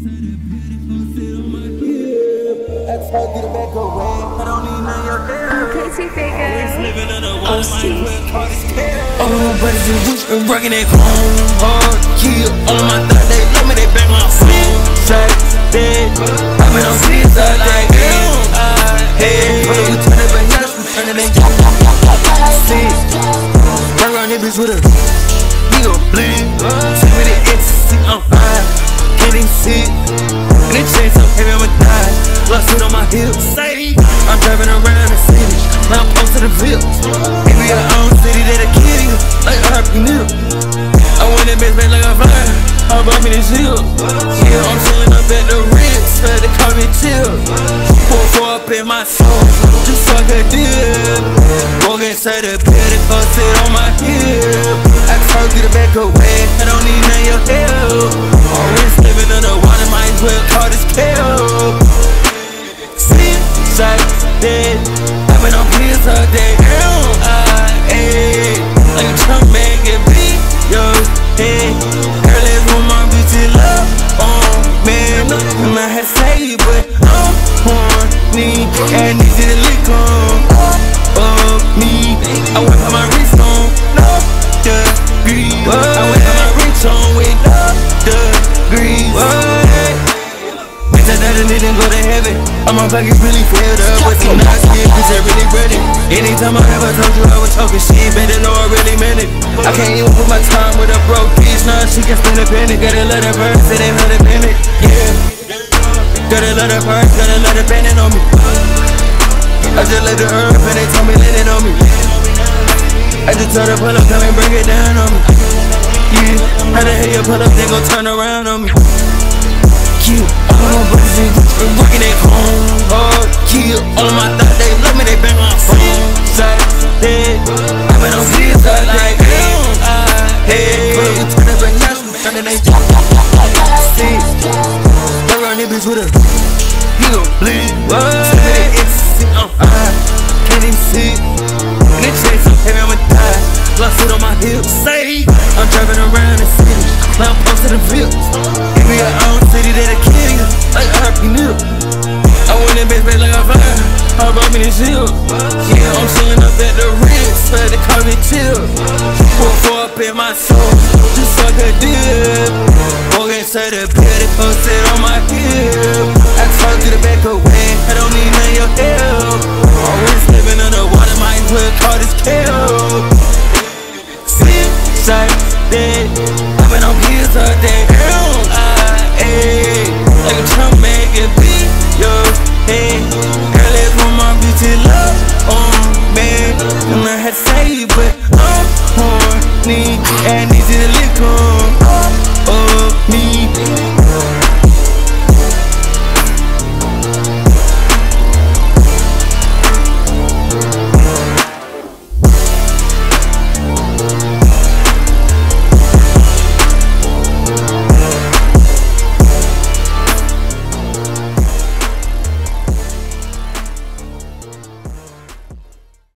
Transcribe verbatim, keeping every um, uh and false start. Oh, but it's a wish and rockin' that home hard. Yeah, all my thoughts, they love me, they back my feet. Shut that, I've been on seeds, I like it. Hey, brother, we turn it back now, we turn it back. See, right around that bitch with her. We gon' bleed. Take me to ecstasy, I'm fine. Can't even see it. And it changed up, heavy, I'ma die. Lawsuit on my hips. I'm driving around the city, now I'm close to the bills. If we our own city, they the kill you, like R P Nip. I win that bitch back like a vine, I bought me the shield. Yeah, I'm chillin' up at the Ritz, but they call me chill. Pour four up in my soul, just fuck a dip. Walk inside the bed, it fucks it on my hip. I told you to back away, I don't need none of your help. Always living underwater, might as well call this kill. I've been on pills all day, L I A like a Trump man, get beat, yo, hey. Girl, that's what my bitch is love on, man. And I had to say, but I'm horny. I need you to lick on, up me. I went for my wrist on, love degree. I went for my wrist on with love degree. Bitch, I thought a nigga go to heaven. All my pockets really filled up with some nice shit, bitch, I really read it. Anytime I ever told you I was talking shit, better know I really meant it. I can't even put my time with a broke bitch, nah, she can spend a penny. Gotta let her burn, it ain't her dependent, yeah. Gotta let her burn, gotta let her bend it on me. I just let the earth and they told me let it on me. I just told her pull up, come and bring it down on me. Yeah, how the hell you pull up, they gon' turn around on me. Yeah, all my buddies is rockin' that home hard. Yeah, all of my thoughts, they love me, they bang my phone. Saturday, I've been on seeds, I like it. Hey, but we turn it back now, we turn it back. See, right around that bitch with her. You gon' bleed. Take me to ecstasy, I'm fine. Can't even see it. And it changed up, heavy, I'ma die. Lawsuit on my hips. I'm driving around the city, now I'm close to the bills. If we our own city, they the kill you, like R P Nip. I win that bitch back like a vine, I bought me the shield. Yeah, I'm chillin' up at the Ritz, but they call me chill. Pour four up in my soul, just fuck a dip. Walk inside the bed, it post it on my hip. I talk to the back away, I don't need none of your help. Always living underwater, might as well call this kill. I've been on pills all day, L I A like a Trump man, get beat, yo, hey. Girl, that's what my bitch is love on, man. And I had to say, but I'm horny, and